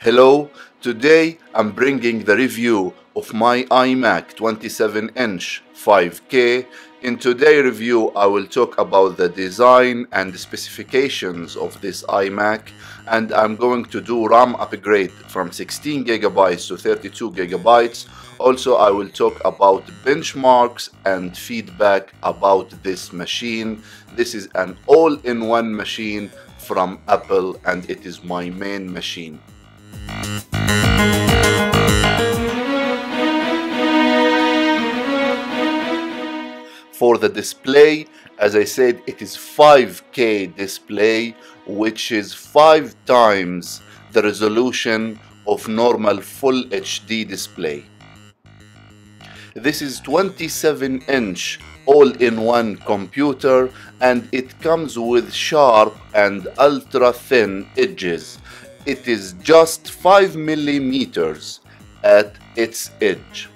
Hello, today I'm bringing the review of my iMac 27-inch 5K. In today's review I will talk about the design and the specifications of this iMac, and I'm going to do RAM upgrade from 16GB to 32GB. Also I will talk about benchmarks and feedback about this machine. This is an all-in-one machine from Apple and it is my main machine. For the display, as I said, it is 5K display, which is 5 times the resolution of normal full HD display. This is 27-inch all-in-one computer and it comes with sharp and ultra-thin edges. It is just 5 millimeters at its edge.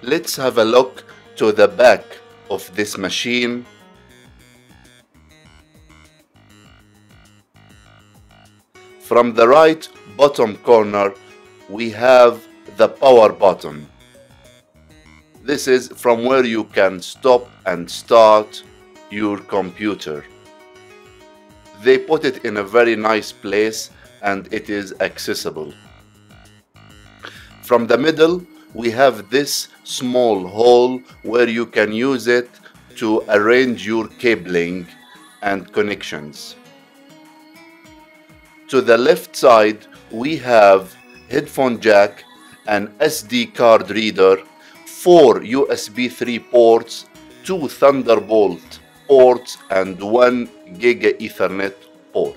Let's have a look to the back of this machine. From the right bottom corner, we have the power button. This is from where you can stop and start your computer. They put it in a very nice place and it is accessible. From the middle, we have this small hole where you can use it to arrange your cabling and connections. To the left side, we have headphone jack, an SD card reader, 4 USB 3 ports, 2 Thunderbolt ports and 1 Giga Ethernet port.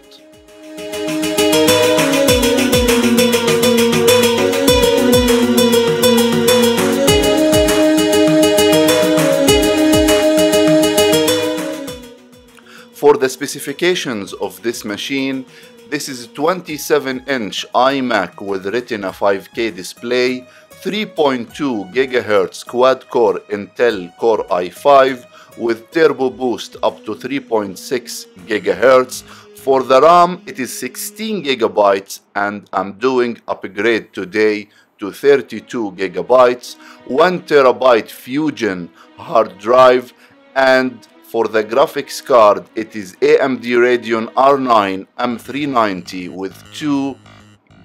For the specifications of this machine, this is a 27-inch iMac with Retina 5K display, 3.2 GHz quad-core Intel Core i5 with Turbo Boost up to 3.6 GHz. For the RAM, it is 16 GB and I'm doing upgrade today to 32 GB, 1 TB Fusion hard drive, and for the graphics card, it is AMD Radeon R9 M390 with 2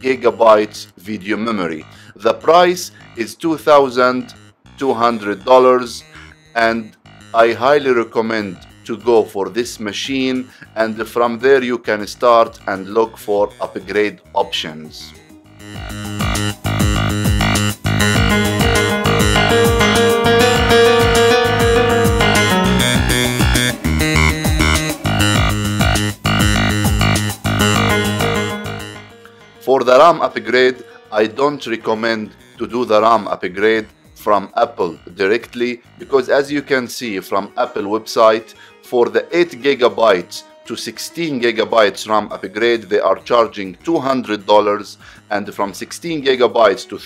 GB video memory. The price is $2,200 and I highly recommend to go for this machine, and from there you can start and look for upgrade options. For the RAM upgrade, I don't recommend to do the RAM upgrade from Apple directly, because as you can see from Apple website, for the 8GB to 16GB RAM upgrade they are charging $200, and from 16GB to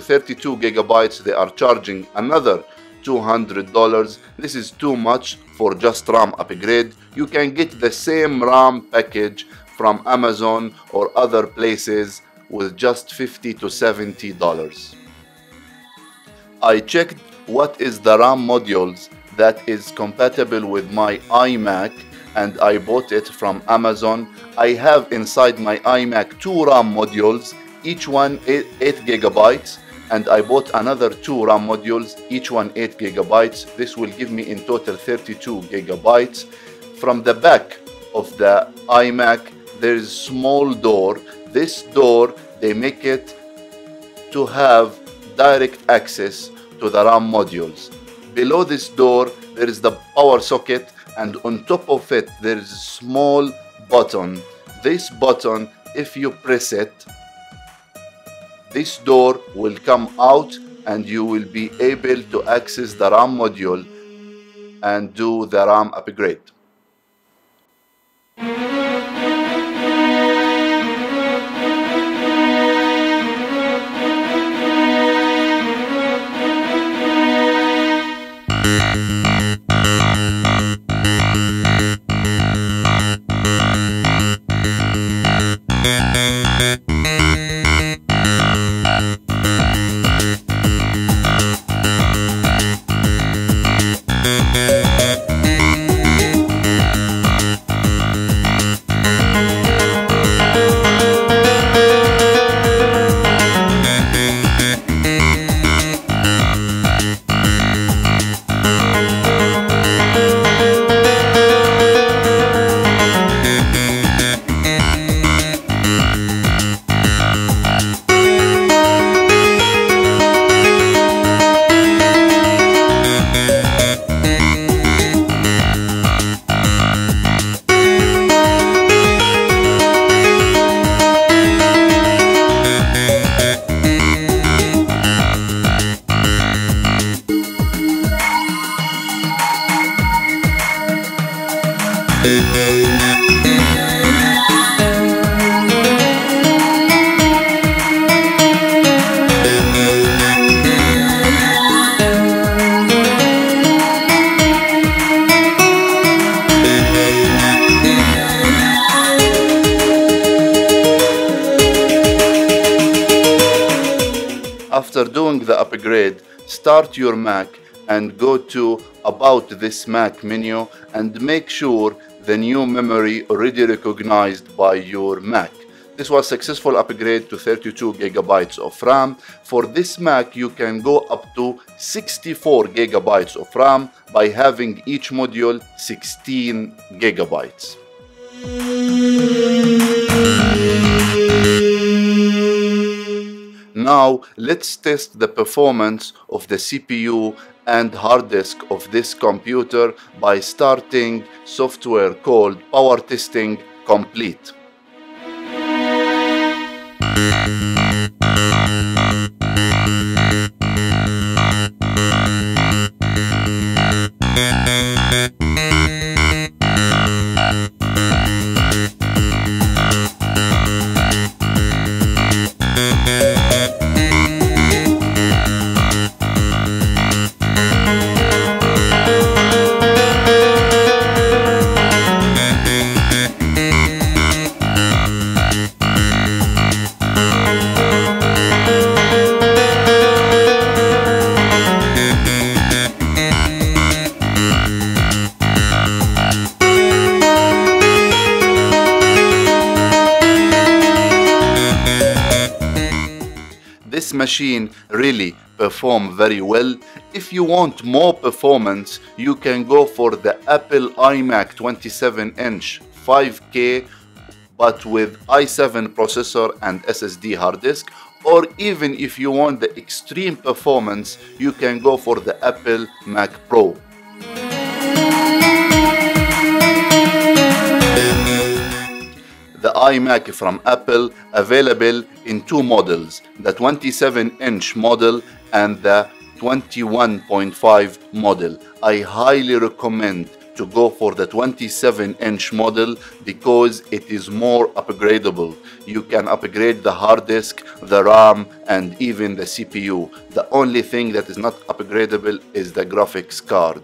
32GB they are charging another $200. This is too much for just RAM upgrade. You can get the same RAM package from Amazon or other places with just $50 to $70. I checked what is the RAM modules that is compatible with my iMac, and I bought it from Amazon. I have inside my iMac 2 RAM modules, each one 8 GB, and I bought another 2 RAM modules, each one 8 GB. This will give me in total 32 GB. From the back of the iMac, there is a small door. This door, they make it to have direct access to the RAM modules. Below this door, there is the power socket, and on top of it, there is a small button. This button, if you press it, this door will come out and you will be able to access the RAM module and do the RAM upgrade. After doing the upgrade, start your Mac and go to About This Mac menu and make sure the new memory already recognized by your Mac. This was successful upgrade to 32 gigabytes of RAM. For this Mac, you can go up to 64 gigabytes of RAM by having each module 16 gigabytes. Now, let's test the performance of the CPU and hard disk of this computer by starting software called Power Testing Complete. This machine really performs very well. If you want more performance, you can go for the Apple iMac 27-inch 5K but with i7 processor and SSD hard disk, or even if you want the extreme performance, you can go for the Apple Mac Pro. The iMac from Apple available in two models, the 27-inch model and the 21.5 model. I highly recommend to go for the 27-inch model because it is more upgradable. You can upgrade the hard disk, the RAM, and even the CPU. The only thing that is not upgradable is the graphics card.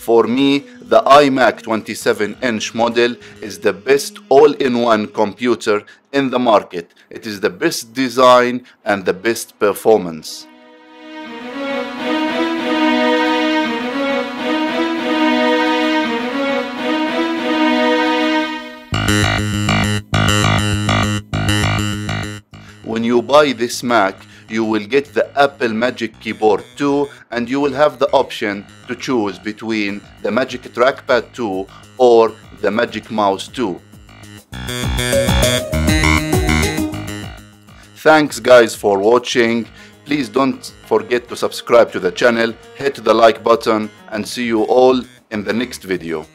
For me, the iMac 27-inch model is the best all-in-one computer in the market. It is the best design and the best performance. When you buy this Mac, you will get the Apple Magic Keyboard 2 and you will have the option to choose between the Magic Trackpad 2 or the Magic Mouse 2. Thanks guys for watching. Please don't forget to subscribe to the channel, hit the like button, and see you all in the next video.